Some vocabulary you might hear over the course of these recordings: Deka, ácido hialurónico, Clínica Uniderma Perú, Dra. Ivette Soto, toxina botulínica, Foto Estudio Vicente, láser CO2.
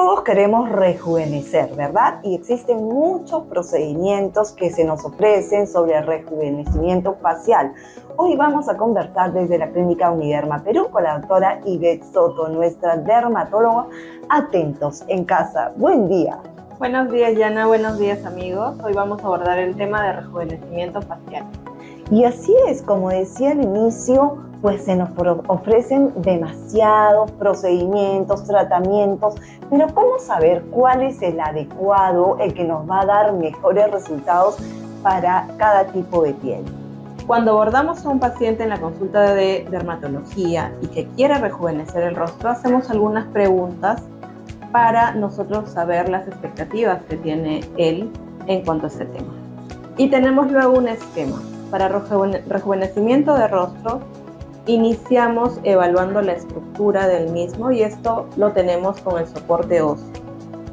Todos queremos rejuvenecer, ¿verdad? Y existen muchos procedimientos que se nos ofrecen sobre el rejuvenecimiento facial. Hoy vamos a conversar desde la Clínica Uniderma Perú con la doctora Ivette Soto, nuestra dermatóloga. Atentos en casa. Buen día. Buenos días, Yana. Buenos días, amigos. Hoy vamos a abordar el tema de rejuvenecimiento facial. Y así es, como decía al inicio, pues se nos ofrecen demasiados procedimientos, tratamientos, pero ¿cómo saber cuál es el adecuado, el que nos va a dar mejores resultados para cada tipo de piel? Cuando abordamos a un paciente en la consulta de dermatología y que quiere rejuvenecer el rostro, hacemos algunas preguntas para nosotros saber las expectativas que tiene él en cuanto a este tema. Y tenemos luego un esquema. Para rejuvenecimiento de rostro, iniciamos evaluando la estructura del mismo y esto lo tenemos con el soporte óseo.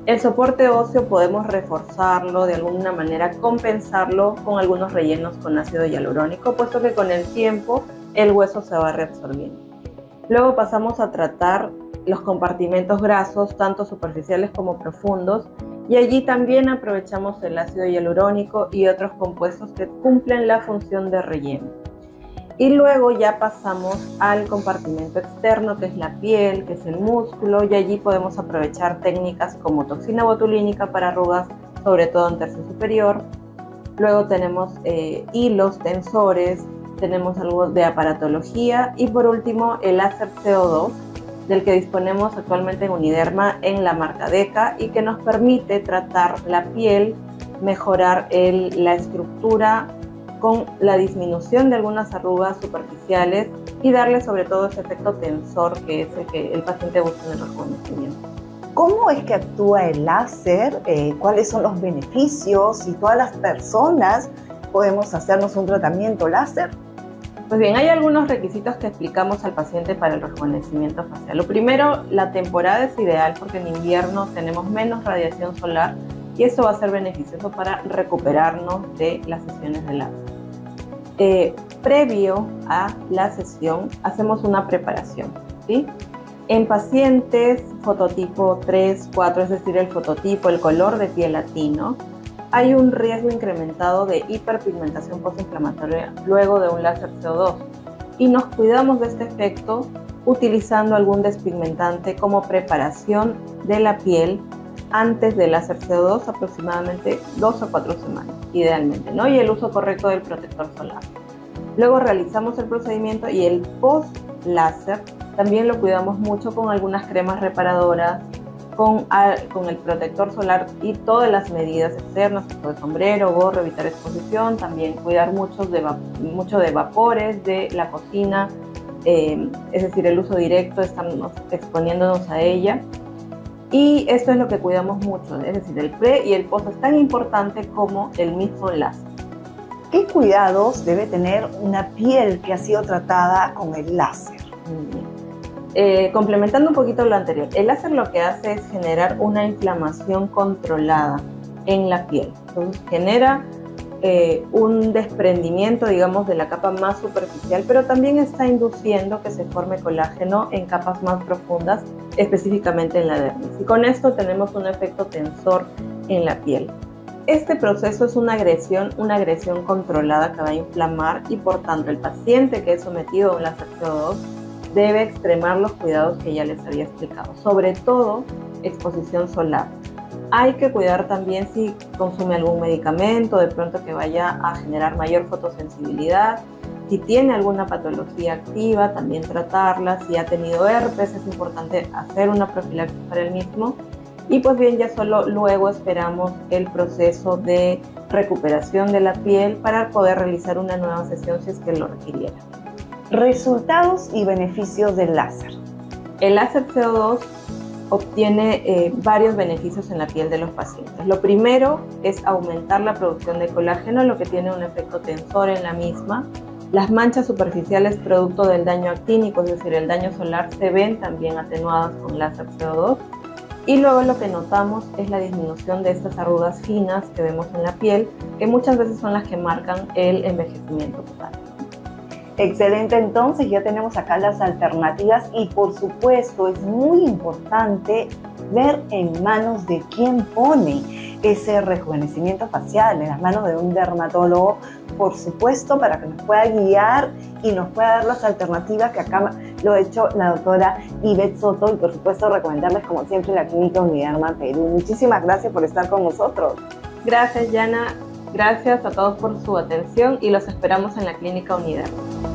El soporte óseo podemos reforzarlo de alguna manera, compensarlo con algunos rellenos con ácido hialurónico, puesto que con el tiempo el hueso se va reabsorbiendo. Luego pasamos a tratar los compartimentos grasos, tanto superficiales como profundos, y allí también aprovechamos el ácido hialurónico y otros compuestos que cumplen la función de relleno. Y luego ya pasamos al compartimento externo, que es la piel, que es el músculo, y allí podemos aprovechar técnicas como toxina botulínica para arrugas, sobre todo en tercio superior. Luego tenemos hilos, tensores, tenemos algo de aparatología y por último el láser CO2, del que disponemos actualmente en Uniderma en la marca Deka y que nos permite tratar la piel, mejorar la estructura con la disminución de algunas arrugas superficiales y darle sobre todo ese efecto tensor que es el que el paciente busca en el reconocimiento. ¿Cómo es que actúa el láser? ¿Cuáles son los beneficios? ¿Y todas las personas podemos hacernos un tratamiento láser? Pues bien, hay algunos requisitos que explicamos al paciente para el rejuvenecimiento facial. Lo primero, la temporada es ideal porque en invierno tenemos menos radiación solar y eso va a ser beneficioso para recuperarnos de las sesiones de láser. Previo a la sesión hacemos una preparación, ¿sí? En pacientes fototipo 3, 4, es decir, el fototipo, el color de piel latino, hay un riesgo incrementado de hiperpigmentación postinflamatoria luego de un láser CO2 y nos cuidamos de este efecto utilizando algún despigmentante como preparación de la piel antes del láser CO2, aproximadamente 2 a 4 semanas, idealmente, ¿no? Y el uso correcto del protector solar. Luego realizamos el procedimiento y el post-láser también lo cuidamos mucho con algunas cremas reparadoras, con el protector solar y todas las medidas externas, tipo de sombrero, gorro, evitar exposición, también cuidar mucho de vapores de la cocina, es decir, el uso directo, estamos exponiéndonos a ella. Y esto es lo que cuidamos mucho, es decir, el pre y el post es tan importante como el mismo láser. ¿Qué cuidados debe tener una piel que ha sido tratada con el láser? Complementando un poquito lo anterior, el láser lo que hace es generar una inflamación controlada en la piel. Entonces genera un desprendimiento, digamos, de la capa más superficial, pero también está induciendo que se forme colágeno en capas más profundas, específicamente en la dermis. Y con esto tenemos un efecto tensor en la piel. Este proceso es una agresión controlada que va a inflamar y, por tanto, el paciente que es sometido a un láser CO2 debe extremar los cuidados que ya les había explicado, sobre todo exposición solar. Hay que cuidar también si consume algún medicamento, de pronto que vaya a generar mayor fotosensibilidad. Si tiene alguna patología activa, también tratarla. Si ha tenido herpes, es importante hacer una profilaxis para el mismo. Y pues bien, ya solo luego esperamos el proceso de recuperación de la piel para poder realizar una nueva sesión si es que lo requiriera. Resultados y beneficios del láser. El láser CO2 obtiene varios beneficios en la piel de los pacientes. Lo primero es aumentar la producción de colágeno, lo que tiene un efecto tensor en la misma. Las manchas superficiales producto del daño actínico, es decir, el daño solar, se ven también atenuadas con láser CO2. Y luego lo que notamos es la disminución de estas arrugas finas que vemos en la piel, que muchas veces son las que marcan el envejecimiento total. Excelente, entonces ya tenemos acá las alternativas y por supuesto es muy importante ver en manos de quién pone ese rejuvenecimiento facial, en las manos de un dermatólogo, por supuesto, para que nos pueda guiar y nos pueda dar las alternativas que acá lo ha hecho la doctora Ivette Soto, y por supuesto recomendarles como siempre la Clínica Uniderma Perú. Muchísimas gracias por estar con nosotros. Gracias, Yana. Gracias a todos por su atención y los esperamos en la Clínica Uniderma.